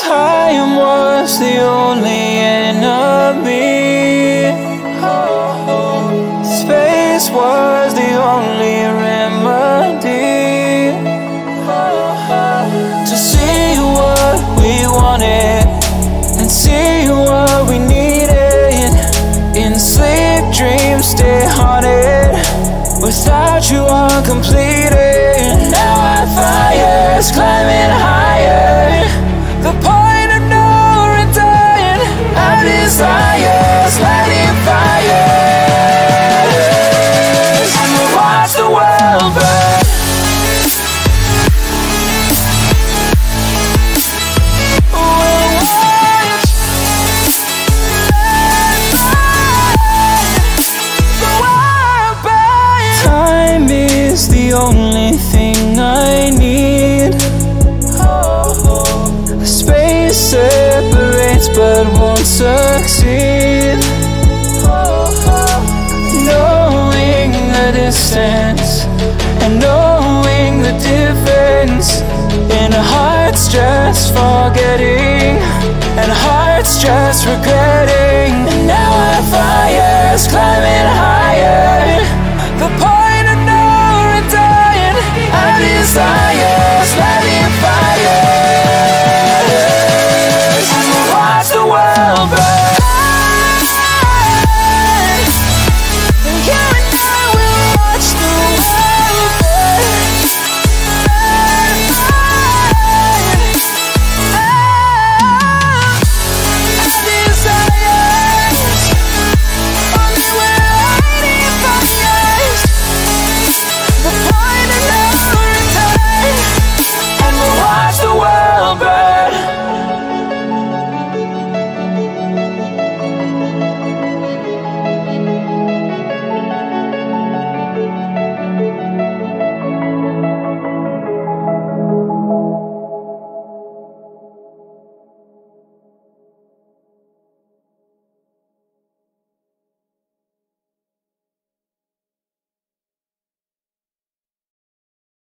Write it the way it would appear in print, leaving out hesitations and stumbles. Time was the only enemy. Space was the only remedy. To see what we wanted and see what we needed. In sleep, dreams stay haunted. Without you, uncompleted. Now our fire's climbing higher. The point of no return. Our desires lighting fires, and we'll watch the world burn. It's the only thing I need. Space separates but won't succeed. Knowing the distance and knowing the difference, and hearts just forgetting and hearts just regretting.